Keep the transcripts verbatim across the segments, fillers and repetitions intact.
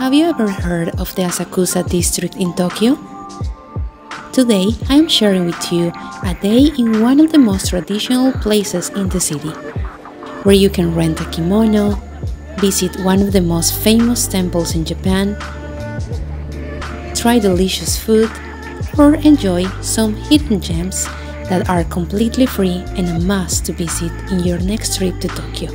Have you ever heard of the Asakusa district in Tokyo? Today I am sharing with you a day in one of the most traditional places in the city, where you can rent a kimono, visit one of the most famous temples in Japan, try delicious food, or enjoy some hidden gems that are completely free and a must to visit in your next trip to Tokyo.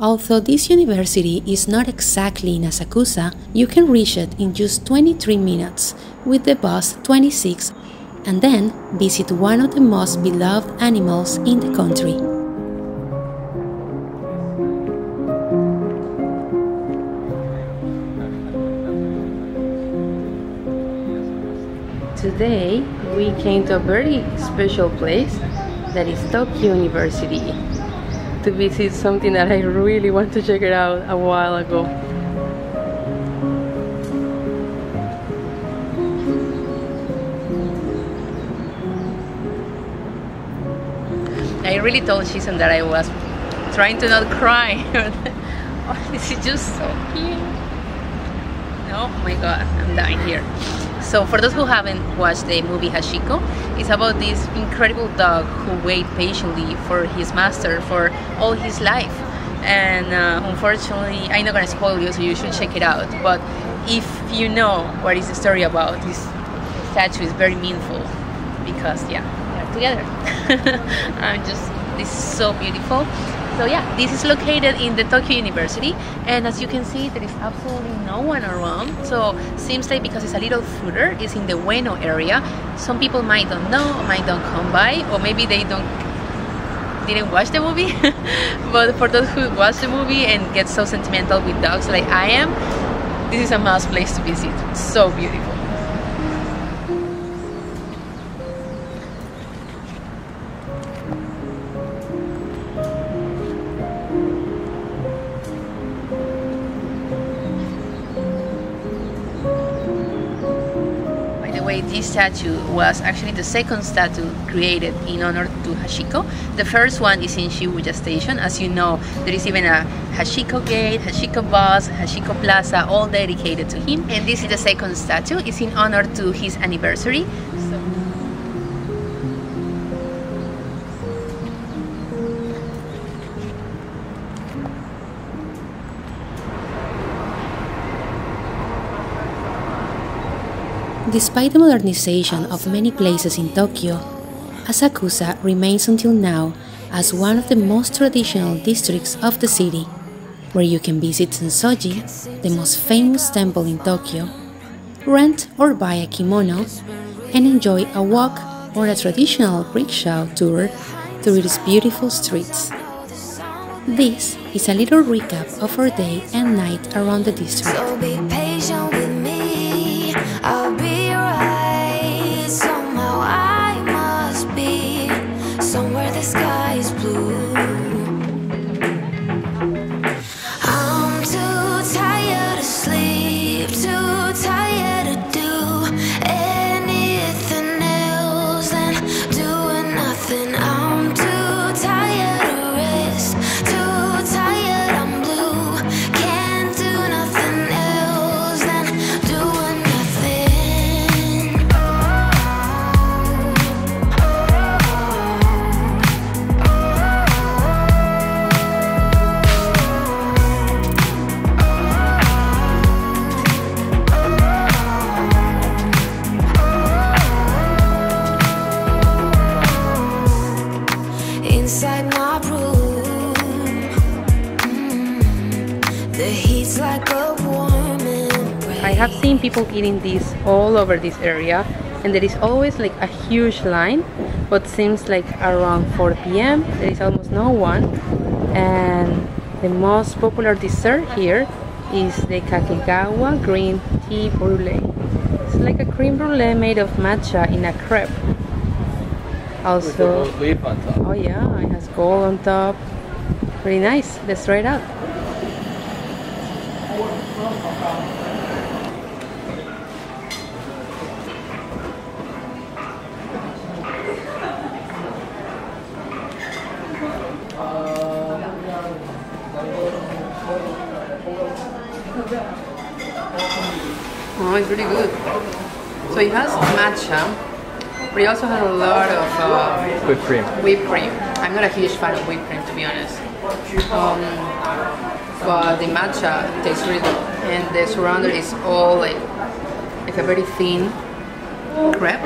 Although this university is not exactly in Asakusa, you can reach it in just twenty-three minutes with the bus twenty-six and then visit one of the most beloved animals in the country. Today we came to a very special place that is Tokyo University to visit something that I really want to check it out a while ago. I really told Shison that I was trying to not cry. Oh, this is just so cute. Oh my god, I'm dying here. So for those who haven't watched the movie Hachiko, it's about this incredible dog who waited patiently for his master for all his life. And uh, unfortunately, I'm not gonna spoil you, so you should check it out. But if you know what is the story about, this statue is very meaningful because, yeah, they're together. I'm just, this is so beautiful. So yeah, this is located in the Tokyo University, and as you can see, there is absolutely no one around. So seems like because it's a little further, it's in the Ueno area. Some people might don't know, might don't come by, or maybe they don't didn't watch the movie. But for those who watch the movie and get so sentimental with dogs like I am, this is a must place to visit. So beautiful. This statue was actually the second statue created in honor to Hachiko. The first one is in Shibuya Station. As you know, there is even a Hachiko Gate, Hachiko Bus, Hachiko Plaza, all dedicated to him. And this is the second statue. It's in honor to his anniversary. So despite the modernization of many places in Tokyo, Asakusa remains until now as one of the most traditional districts of the city, where you can visit Sensoji, the most famous temple in Tokyo, rent or buy a kimono, and enjoy a walk or a traditional rickshaw tour through its beautiful streets. This is a little recap of our day and night around the district. I have seen people eating this all over this area, and there is always like a huge line, but seems like around four p m there is almost no one. And the most popular dessert here is the Kakegawa Green Tea Brulee. It's like a cream brulee made of matcha in a crepe. Also, oh yeah, it has gold on top. Pretty nice. Let's try it out. Uh, Oh, it's really good. So it has matcha, but it also has a lot of uh, whipped cream. Whipped cream. I'm not a huge fan of whipped cream, to be honest. Um, but the matcha tastes really good, and the surrounding is all like like a very thin crepe,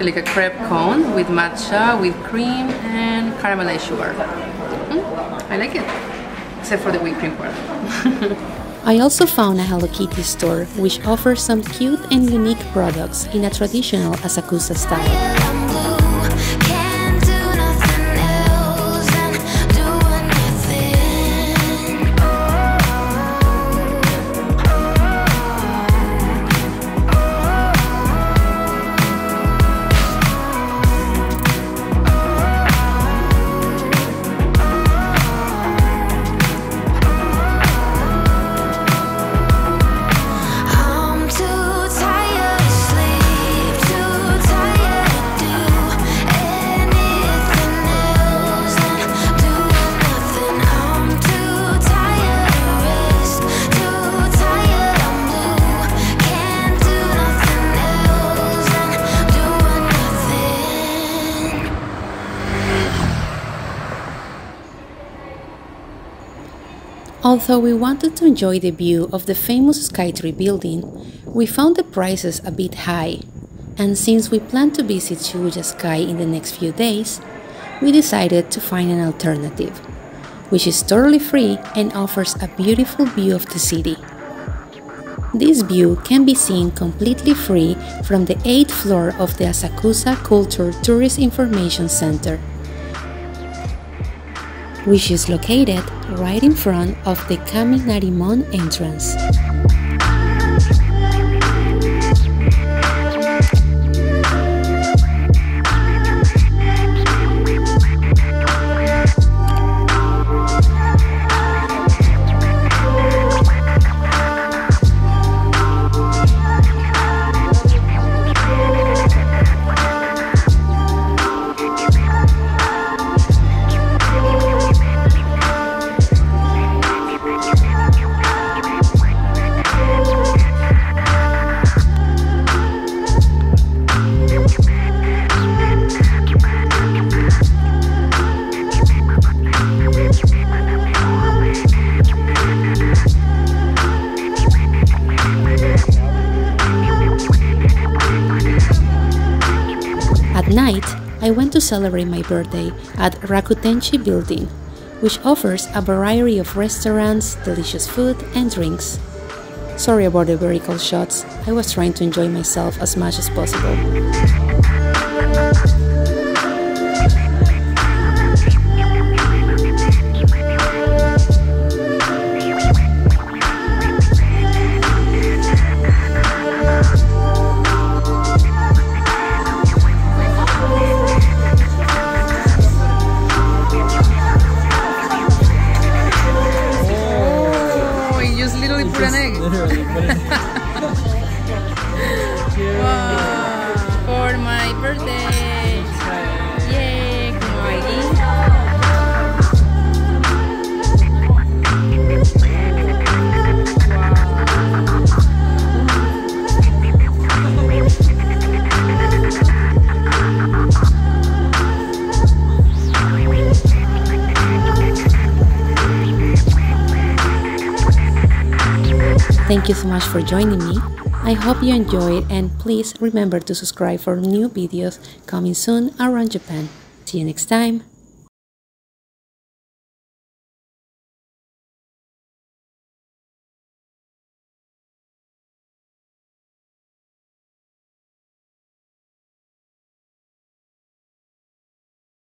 like a crepe cone with matcha, with cream, and caramelized sugar. Mm-hmm. I like it, except for the whipped cream part. I also found a Hello Kitty store, which offers some cute and unique products in a traditional Asakusa style. Although we wanted to enjoy the view of the famous Skytree building, we found the prices a bit high, and since we plan to visit Shibuya Sky in the next few days, we decided to find an alternative, which is totally free and offers a beautiful view of the city. This view can be seen completely free from the eighth floor of the Asakusa Culture Tourist Information Center, which is located right in front of the Kaminarimon entrance. I went to celebrate my birthday at Rakutenchi building, which offers a variety of restaurants, delicious food and drinks. Sorry about the vertical shots, I was trying to enjoy myself as much as possible. Thank you so much for joining me. I hope you enjoyed, and please remember to subscribe for new videos coming soon around Japan. See you next time!